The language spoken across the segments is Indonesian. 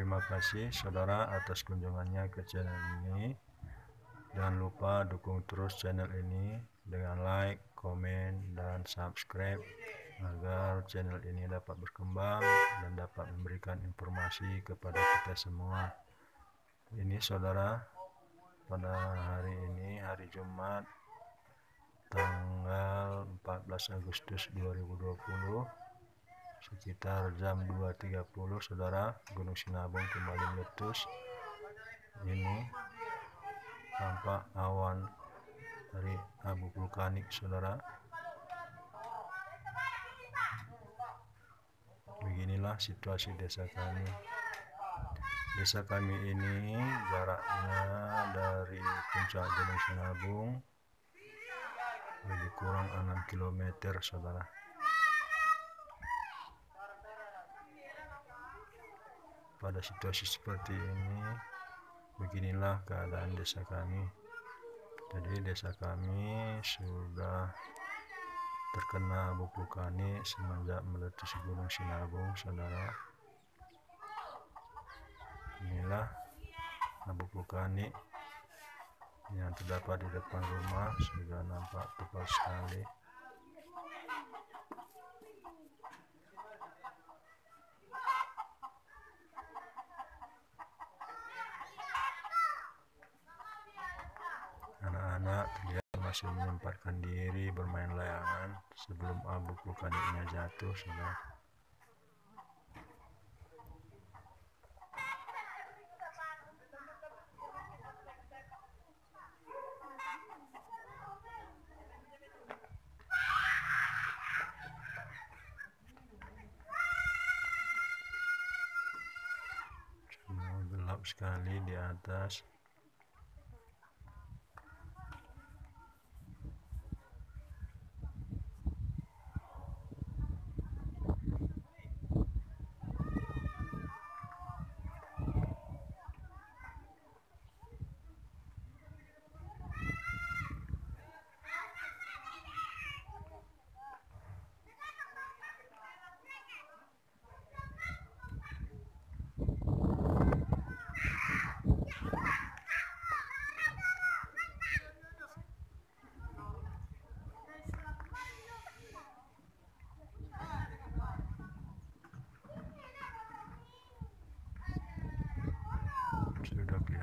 Terima kasih saudara atas kunjungannya ke channel ini. Jangan lupa dukung terus channel ini dengan like, komen, dan subscribe agar channel ini dapat berkembang dan dapat memberikan informasi kepada kita semua. Ini saudara, pada hari ini hari Jumat tanggal 14 Agustus 2020 sekitar jam 2.30 saudara, Gunung Sinabung kembali meletus. Ini tampak awan dari abu vulkanik saudara. Beginilah situasi desa kami. Desa kami ini jaraknya dari puncak Gunung Sinabung lebih kurang 6 km saudara. Pada situasi seperti ini, beginilah keadaan desa kami. Jadi desa kami sudah terkena abu vulkanik semenjak meletus Gunung Sinabung saudara. Inilah abu vulkanik yang terdapat di depan rumah, sudah nampak tebal sekali. Dia masih menyempatkan diri bermain layangan sebelum abu vulkaniknya jatuh sudah. Cuma gelap sekali di atas.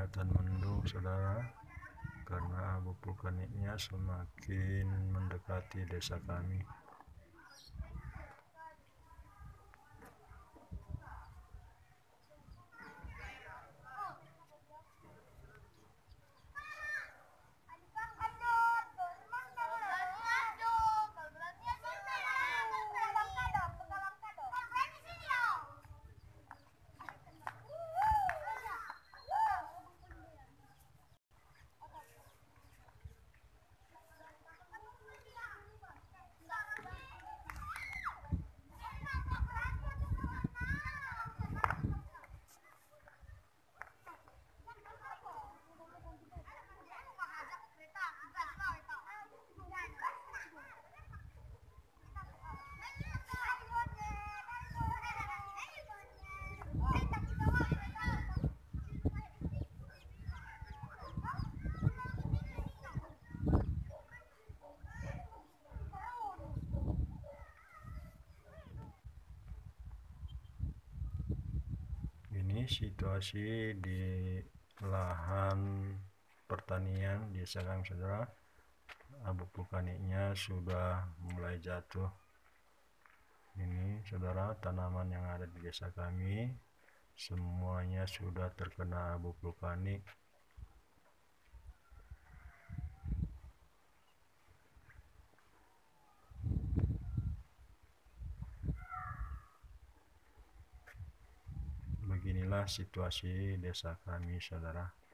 Dan mendung saudara, karena abu vulkaniknya semakin mendekati desa kami. Situasi di lahan pertanian di desa kami saudara, abu vulkaniknya sudah mulai jatuh. Ini saudara, tanaman yang ada di desa kami semuanya sudah terkena abu vulkanik. Inilah situasi desa kami saudara.